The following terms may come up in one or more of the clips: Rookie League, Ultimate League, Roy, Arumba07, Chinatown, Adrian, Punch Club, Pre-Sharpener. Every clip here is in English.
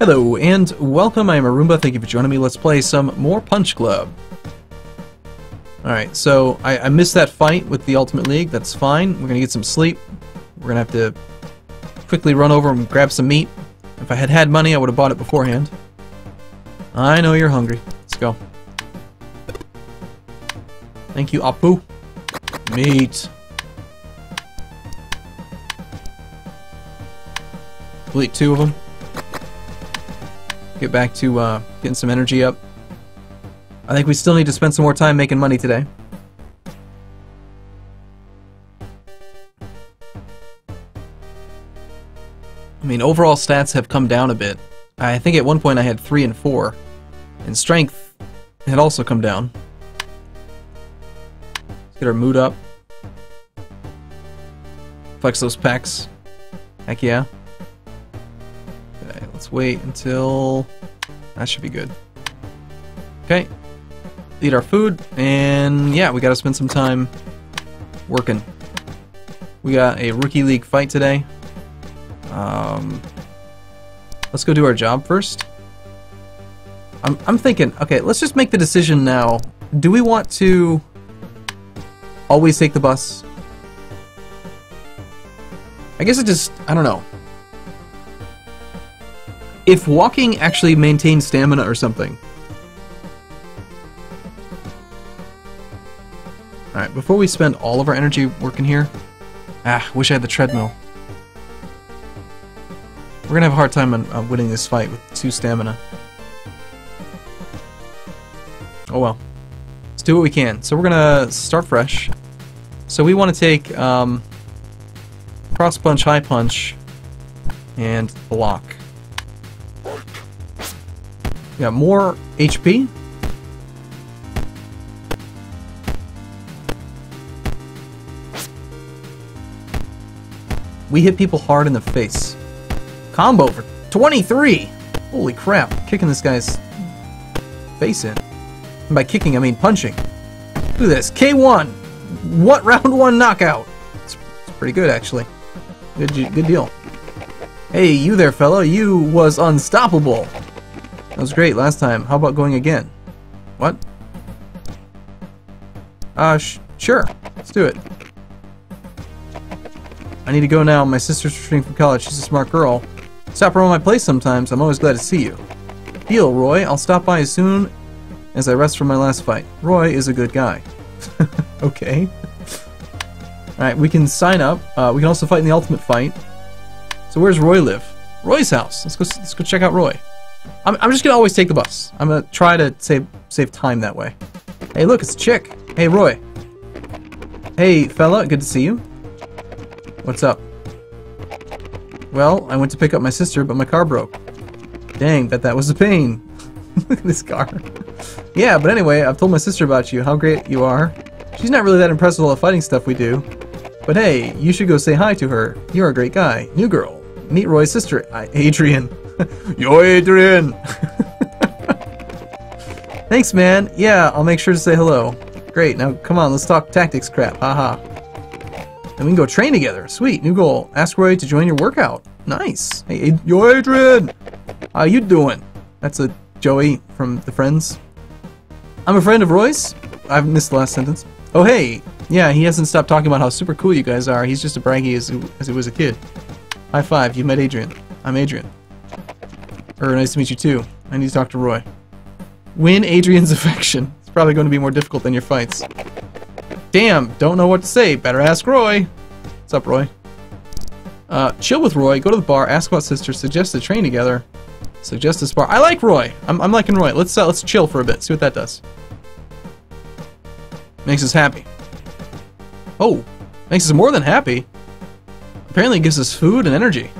Hello and welcome, I am Arumba, thank you for joining me. Let's play some more Punch Club. Alright, so I missed that fight with the Ultimate League, that's fine. We're gonna get some sleep. We're gonna have to quickly run over and grab some meat. If I had had money, I would have bought it beforehand. I know you're hungry. Let's go. Thank you, Apu. Meat. Delete two of them. Get back to getting some energy up. I think we still need to spend some more time making money today. I mean, overall stats have come down a bit. I think at one point I had 3 and 4. And strength had also come down. Let's get our mood up. Flex those pecs. Heck yeah. Okay, let's wait until... that should be good. Okay. Eat our food, and yeah, we gotta spend some time working. We got a Rookie League fight today. Let's go do our job first. I'm thinking, okay, let's just make the decision now. Do we want to always take the bus? I guess it just, I don't know. If walking actually maintains stamina or something. Alright, before we spend all of our energy working here... ah, wish I had the treadmill. We're gonna have a hard time on winning this fight with 2 stamina. Oh well. Let's do what we can. So we're gonna start fresh. So we want to take cross punch, high punch, and block. We got more HP. We hit people hard in the face. Combo for 23! Holy crap, kicking this guy's face in. And by kicking, I mean punching. Look at this, K1! What round 1 knockout? It's pretty good, actually. Good deal. Hey, you there, fella. You was unstoppable. That was great last time. How about going again? What? Sure. Let's do it. I need to go now. My sister's returning from college. She's a smart girl. Stop around my place sometimes. I'm always glad to see you. Deal, Roy. I'll stop by as soon as I rest from my last fight. Roy is a good guy. Okay. Alright, we can sign up. We can also fight in the ultimate fight. So where's Roy live? Roy's house. Let's go check out Roy. I'm just gonna always take the bus. I'm gonna try to save time that way. Hey, look, it's a chick. Hey, Roy. Hey, fella. Good to see you. What's up? Well, I went to pick up my sister, but my car broke. Dang, that was a pain. Look at this car. Yeah, but anyway, I've told my sister about you, how great you are. She's not really that impressed with all the fighting stuff we do. But hey, you should go say hi to her. You're a great guy. New girl. Meet Roy's sister, Adrian. Yo, Adrian! Thanks, man. Yeah, I'll make sure to say hello. Great, now come on, let's talk tactics crap. Haha. And we can go train together. Sweet, new goal. Ask Roy to join your workout. Nice. Hey, yo, Adrian! How you doing? That's a Joey from The Friends. I'm a friend of Roy's. I've missed the last sentence. Oh, hey. Yeah, he hasn't stopped talking about how super cool you guys are. He's just a braggy as he was a kid. High five. You met Adrian. I'm Adrian. Nice to meet you, too. I need to talk to Roy. Win Adrian's affection. It's probably going to be more difficult than your fights. Damn, don't know what to say. Better ask Roy. What's up, Roy? Chill with Roy. Go to the bar. Ask about sister. Suggest a train together. Suggest this bar. I like Roy. I'm liking Roy. Let's chill for a bit. See what that does. Makes us happy. Oh, makes us more than happy. Apparently, it gives us food and energy.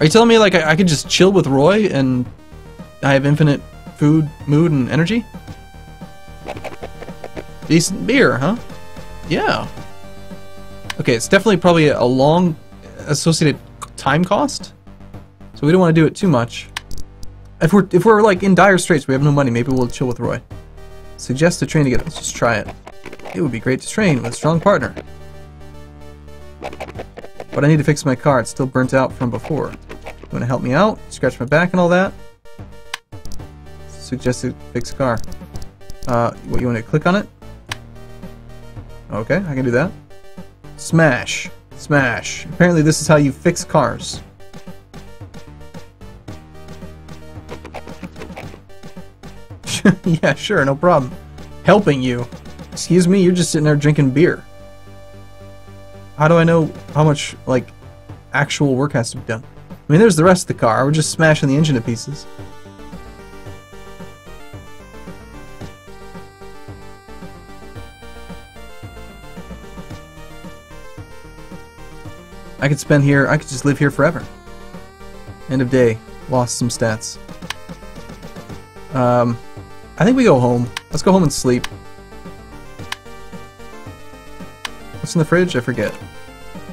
Are you telling me like I could just chill with Roy and I have infinite food, mood, and energy? Decent beer, huh? Yeah. Okay, it's definitely probably a long associated time cost. So we don't want to do it too much. If we're like in dire straits, we have no money, maybe we'll chill with Roy. Suggest to train together. Let's just try it. It would be great to train with a strong partner. But I need to fix my car. It's still burnt out from before. You want to help me out? Scratch my back and all that? Suggested fix car. What, you want to click on it? Okay, I can do that. Smash. Smash. Apparently this is how you fix cars. Yeah, sure, no problem. Helping you. Excuse me, you're just sitting there drinking beer. How do I know how much, like, actual work has to be done? I mean, there's the rest of the car. We're just smashing the engine to pieces. I could spend here. I could just live here forever. End of day. Lost some stats. I think we go home. Let's go home and sleep. What's in the fridge? I forget.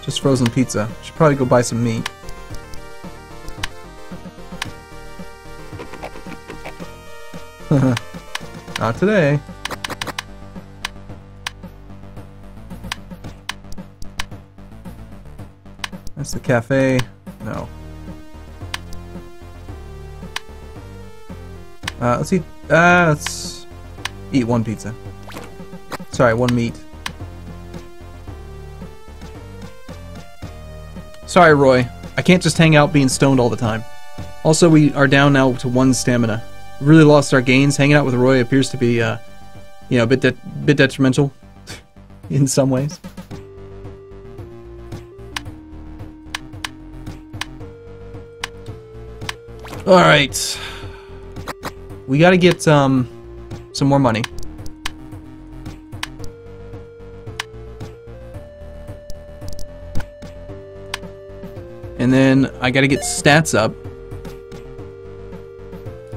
Just frozen pizza. Should probably go buy some meat. Not today. That's the cafe. No. Let's eat one pizza. Sorry, one meat. Sorry, Roy. I can't just hang out being stoned all the time. Also, we are down now to 1 stamina. We really lost our gains. Hanging out with Roy appears to be, you know, a bit detrimental in some ways. Alright. We gotta get, some more money. And then I gotta get stats up.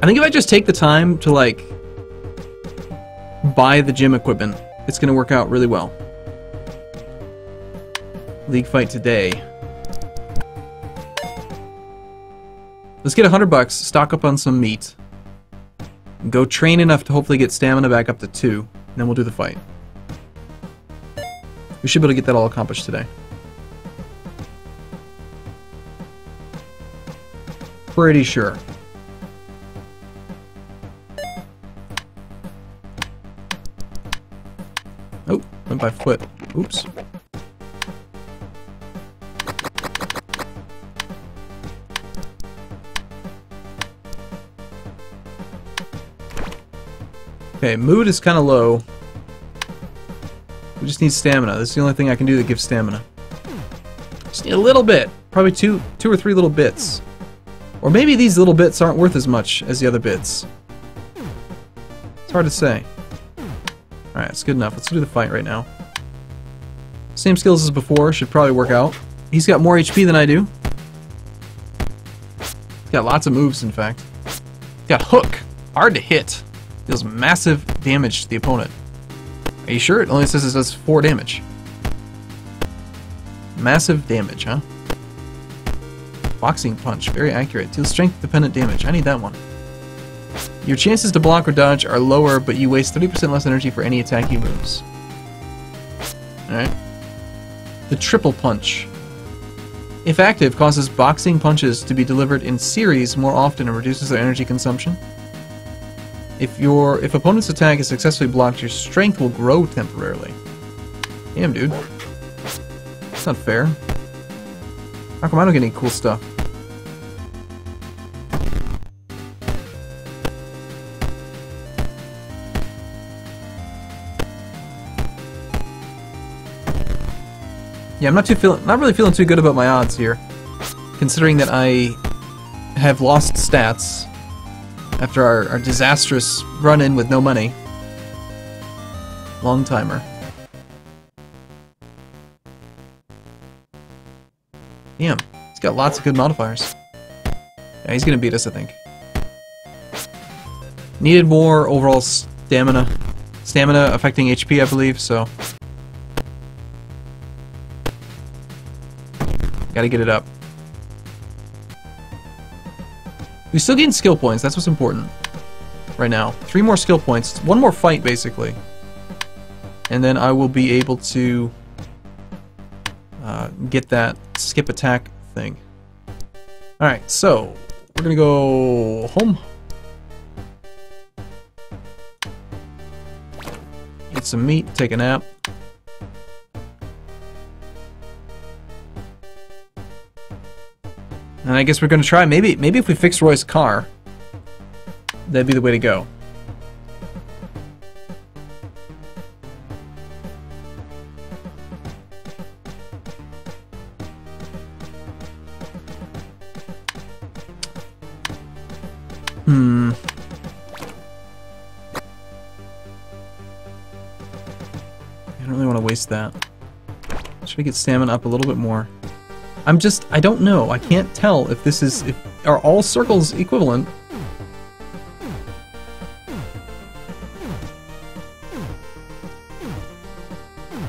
I think if I just take the time to, like, buy the gym equipment, it's gonna work out really well. League fight today. Let's get $100, stock up on some meat. Go train enough to hopefully get stamina back up to 2, and then we'll do the fight. We should be able to get that all accomplished today. Pretty sure. Oh, went by foot. Oops. Okay, mood is kind of low. We just need stamina. This is the only thing I can do that gives stamina. Just need a little bit. Probably two or three little bits. Or maybe these little bits aren't worth as much as the other bits. It's hard to say. Alright, it's good enough. Let's do the fight right now. Same skills as before. Should probably work out. He's got more HP than I do. He's got lots of moves, in fact. He's got hook. Hard to hit. Deals massive damage to the opponent. Are you sure? It only says it does 4 damage. Massive damage, huh? Boxing punch, very accurate. Deals strength-dependent damage. I need that one. Your chances to block or dodge are lower, but you waste 30% less energy for any attack he moves. Alright. The triple punch. If active, causes boxing punches to be delivered in series more often and reduces their energy consumption. If opponent's attack is successfully blocked, your strength will grow temporarily. Damn, dude. That's not fair. How come I don't get any cool stuff? Yeah, I'm not really feeling too good about my odds here, considering that I have lost stats after our disastrous run-in with no money. Long timer. Damn, he's got lots of good modifiers. Yeah, he's gonna beat us, I think. Needed more overall stamina. Stamina affecting HP, I believe, so... gotta get it up. We still gain skill points, that's what's important. Right now. 3 more skill points. 1 more fight, basically. And then I will be able to... get that skip attack thing. Alright, so we're gonna go home. Eat some meat, take a nap. And I guess we're gonna try, maybe if we fix Roy's car, that'd be the way to go. I don't really want to waste that. Should I get salmon up a little bit more? I don't know. I can't tell if this is, are all circles equivalent?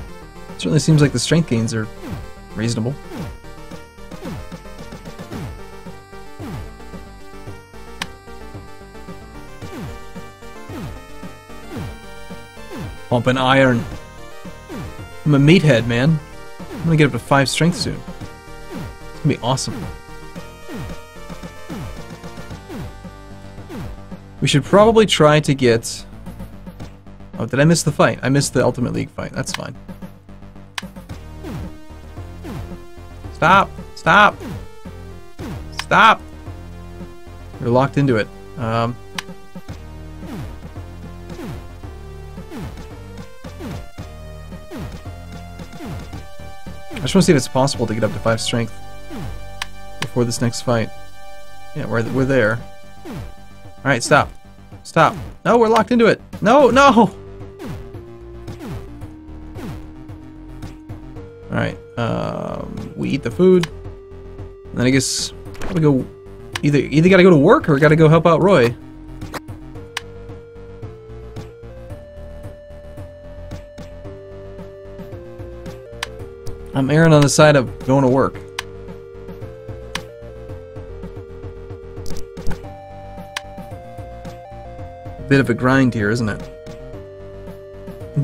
It certainly seems like the strength gains are reasonable. Pumping iron. I'm a meathead, man. I'm gonna get up to 5 strength soon. It's gonna be awesome. We should probably try to get... Oh, did I miss the fight? I missed the Ultimate League fight. That's fine. Stop! Stop! Stop! You're locked into it. I just want to see if it's possible to get up to 5 strength before this next fight. Yeah, we're there. Alright, stop. Stop. No, we're locked into it. No, no! Alright, we eat the food. And then I guess we go... Either gotta go to work or gotta go help out Roy. I'm erring on the side of going to work. A bit of a grind here, isn't it?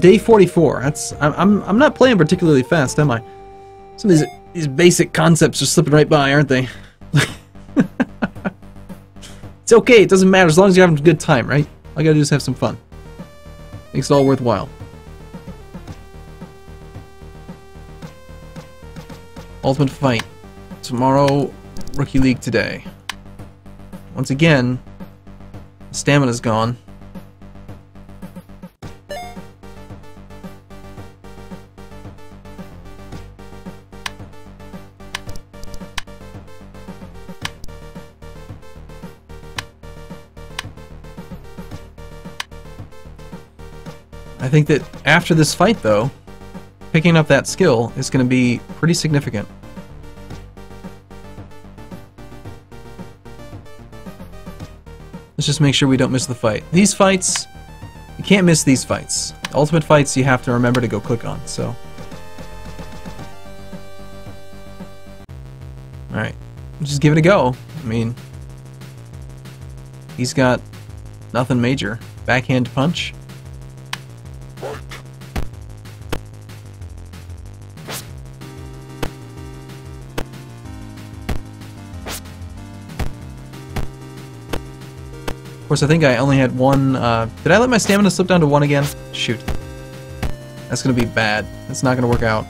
Day 44. That's I'm not playing particularly fast, am I? Some of these basic concepts are slipping right by, aren't they? It's okay. It doesn't matter as long as you're having a good time, right? All you gotta do is have some fun. Makes it all worthwhile. Ultimate fight tomorrow, Rookie League today. Once again, stamina's gone. I think that after this fight, though, picking up that skill is going to be pretty significant. Let's just make sure we don't miss the fight. These fights, you can't miss these fights. The ultimate fights you have to remember to go click on, so. Alright, just give it a go. I mean, he's got nothing major. Backhand punch. Of course, I think I only had one, did I let my stamina slip down to 1 again? Shoot. That's gonna be bad. That's not gonna work out.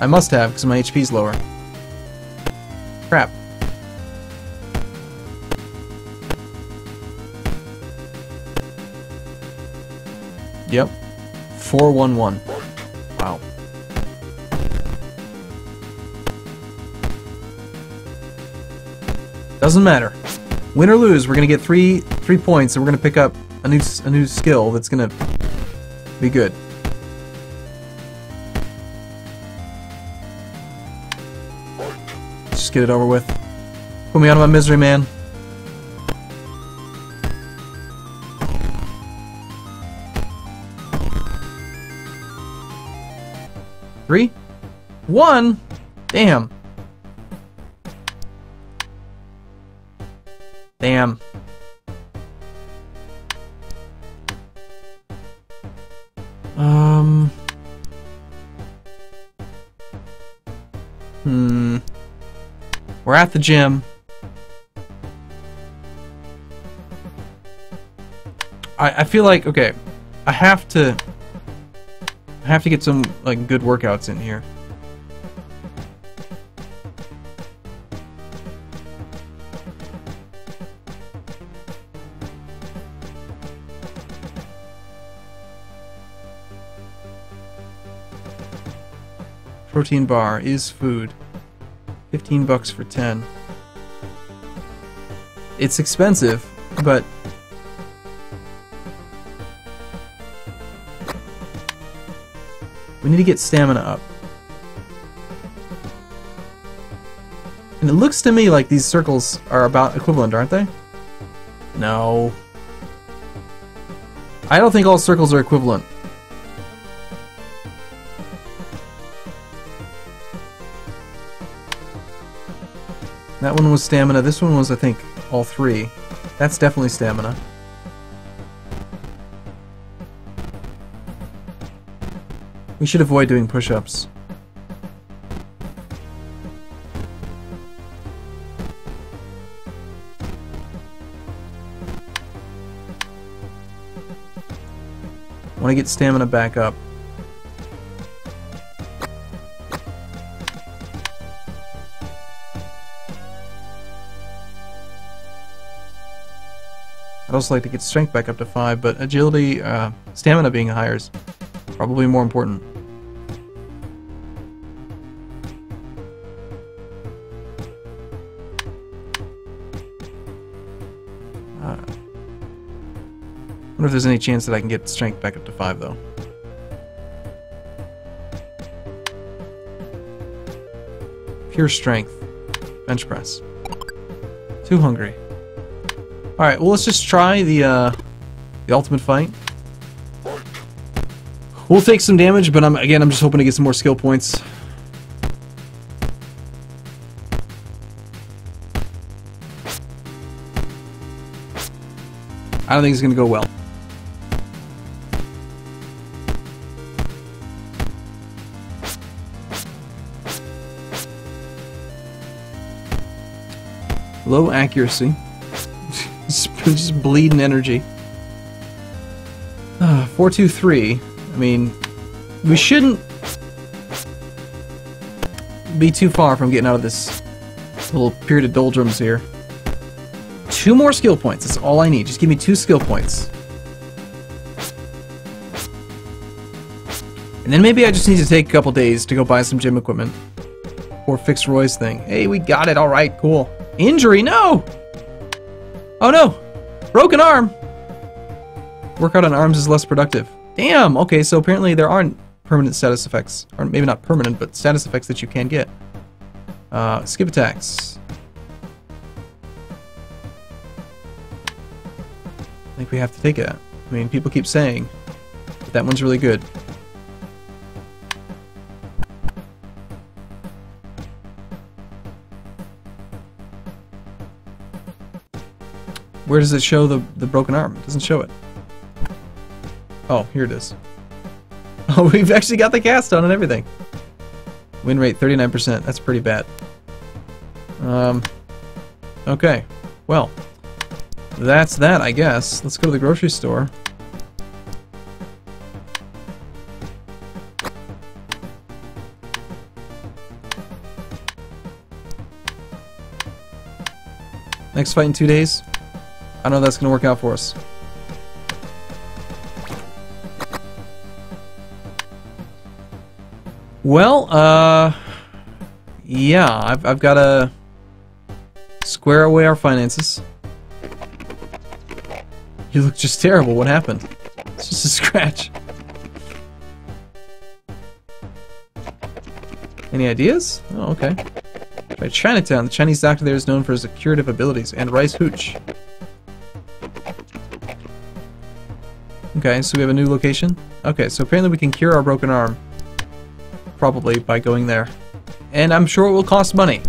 I must have, because my HP's lower. Crap. Yep. 4-1-1. Wow. Doesn't matter. Win or lose, we're gonna get three points, and we're gonna pick up a new skill that's gonna be good. Just get it over with. Put me out of my misery, man. Three? 1? Damn. Damn. We're at the gym. I feel like, okay, I have to get some like good workouts in here. Protein bar is food. $15 for 10. It's expensive, but we need to get stamina up. And it looks to me like these circles are about equivalent, aren't they? No. I don't think all circles are equivalent. That one was stamina. This one was, I think, all three. That's definitely stamina. We should avoid doing push-ups. I want to get stamina back up. I'd also like to get strength back up to 5, but agility, stamina being higher is probably more important. I wonder if there's any chance that I can get strength back up to 5, though. Pure strength. Bench press. Too hungry. Alright, well, let's just try the ultimate fight. We'll take some damage, but I'm just hoping to get some more skill points. I don't think it's gonna go well. Low accuracy. Just bleeding energy. 4-2-3. I mean, we shouldn't be too far from getting out of this little period of doldrums here. 2 more skill points. That's all I need. Just give me 2 skill points. And then maybe I just need to take a couple days to go buy some gym equipment. Or fix Roy's thing. Hey, we got it. Alright, cool. Injury? No! Oh no! Broken arm! Workout on arms is less productive. Damn! Okay, so apparently there aren't permanent status effects. Or maybe not permanent, but status effects that you can get. Skip attacks. I think we have to take it. I mean, people keep saying that, that one's really good. Where does it show the broken arm? It doesn't show it. Oh, here it is. Oh, we've actually got the cast on and everything. Win rate 39%. That's pretty bad. Okay. Well, that's that, I guess. Let's go to the grocery store. Next fight in 2 days. I know that's gonna work out for us. Well, yeah, I've gotta square away our finances. You look just terrible. What happened? It's just a scratch. Any ideas? Oh, okay. Try Chinatown. The Chinese doctor there is known for his curative abilities and rice hooch. Okay, so we have a new location. Okay, so apparently we can cure our broken arm. Probably by going there. And I'm sure it will cost money.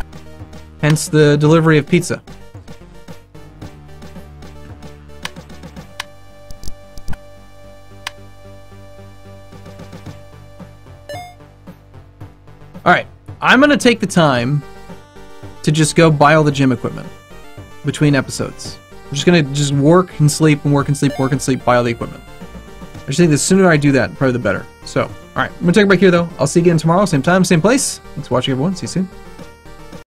Hence the delivery of pizza. Alright, I'm gonna take the time to just go buy all the gym equipment between episodes. I'm just gonna just work and sleep and work and sleep, buy all the equipment. I just think the sooner I do that, probably the better. So, alright, I'm gonna take a break here though. I'll see you again tomorrow, same time, same place. Thanks for watching everyone, see you soon.